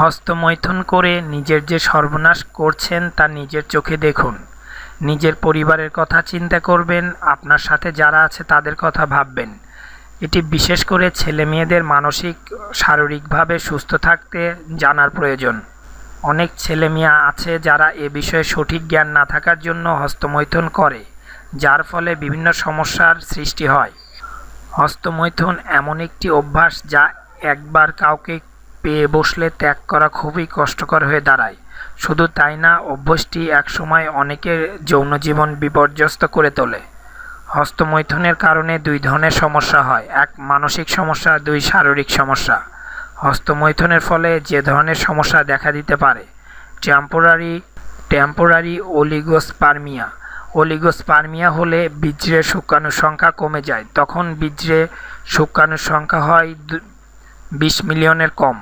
হস্তমৈথুন করে নিজের যে সর্বনাশ করছেন তা নিজের চোখে দেখুন। নিজের পরিবারের কথা চিন্তা করবেন, আপনার সাথে যারা আছে তাদের কথা ভাববেন। এটি বিশেষ করে ছেলে মেয়েদের মানসিক শারীরিকভাবে সুস্থ থাকতে জানার প্রয়োজন। অনেক ছেলে মেয়ে আছে যারা এ বিষয়ে সঠিক জ্ঞান না থাকার জন্য হস্তমৈথুন করে, যার ফলে বিভিন্ন সমস্যার সৃষ্টি হয়। হস্তমৈথুন এমন একটি অভ্যাস যা একবার কাউকে পেয়ে বসলে ত্যাগ করা খুবই কষ্টকর হয়ে দাঁড়ায়। শুধু তাই না, অভ্যাসটি একসময় অনেকের যৌন জীবন বিপর্যস্ত করে তোলে। হস্তমৈথুনের কারণে দুই ধরনের সমস্যা হয়, এক মানসিক সমস্যা, দুই শারীরিক সমস্যা। হস্তমৈথুনের ফলে যে ধরনের সমস্যা দেখা দিতে পারে: টেম্পোরারি ওলিগোস্পার্মিয়া। ওলিগোস্পার্মিয়া হলে বীর্যে শুক্রাণুর সংখ্যা কমে যায়। তখন বীর্যে শুক্রাণুর সংখ্যা হয় 20 মিলিয়নের কম,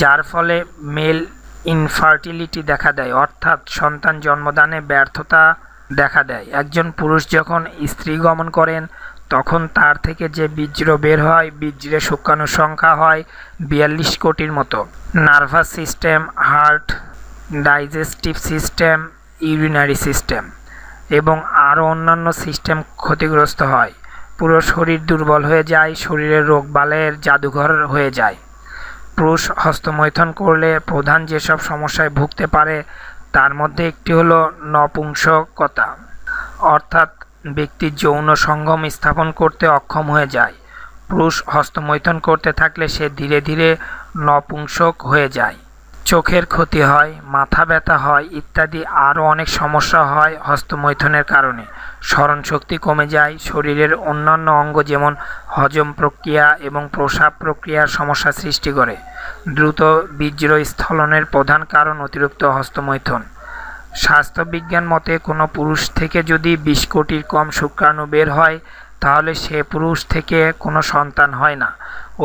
যার ফলে মেল ইনফার্টিলিটি দেখা দেয়, অর্থাৎ সন্তান জন্মদানে ব্যর্থতা দেখা দেয়। একজন পুরুষ যখন স্ত্রী গমন করেন তখন তার থেকে যে বীর্য বের হয়, বীর্যের শুক্রাণুর সংখ্যা হয় 42 কোটির মতো। Nervous system, heart, digestive system, urinary system এবং আরও অন্যান্য সিস্টেম ক্ষতিগ্রস্ত হয়। পুরো শরীর দুর্বল হয়ে যায়, শরীরের রোগ বালের জাদুঘর হয়ে যায়। পুরুষ হস্তমৈথন করলে প্রধান যেসব সমস্যায় ভুগতে পারে তার মধ্যে একটি হলো নপুংসকতা, অর্থাৎ ব্যক্তি যৌন সঙ্গম স্থাপন করতে অক্ষম হয়ে যায়। পুরুষ হস্তমৈথন করতে থাকলে সে ধীরে ধীরে নপুংসক হয়ে যায়। চোখের ক্ষতি হয়, মাথা ব্যথা হয় ইত্যাদি আরও অনেক সমস্যা হয় হস্তমৈথনের কারণে। স্মরণশক্তি কমে যায়, শরীরের অন্যান্য অঙ্গ যেমন হজম প্রক্রিয়া এবং প্রসাব প্রক্রিয়ার সমস্যা সৃষ্টি করে। দ্রুত বীর্য স্খলনের প্রধান কারণ অতিরিক্ত হস্তমৈথন। স্বাস্থ্যবিজ্ঞান মতে কোনো পুরুষ থেকে যদি 20 কোটির কম শুক্রাণু বের হয় তাহলে সে পুরুষ থেকে কোনো সন্তান হয় না।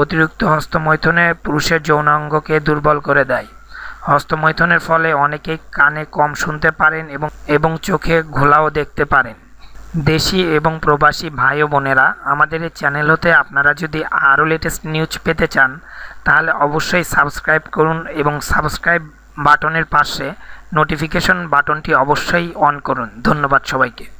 অতিরিক্ত হস্তমৈথনে পুরুষের যৌনাঙ্গকে দুর্বল করে দেয়। হস্তমৈথনের ফলে অনেকে কানে কম শুনতে পারেন এবং চোখে ঘোলাও দেখতে পারেন। দেশি এবং প্রবাসী ভাই ও বোনেরা, আমাদের এই চ্যানেল হতে আপনারা যদি আরও লেটেস্ট নিউজ পেতে চান তাহলে অবশ্যই সাবস্ক্রাইব করুন এবং সাবস্ক্রাইব বাটনের পাশে নোটিফিকেশন বাটনটি অবশ্যই অন করুন। ধন্যবাদ সবাইকে।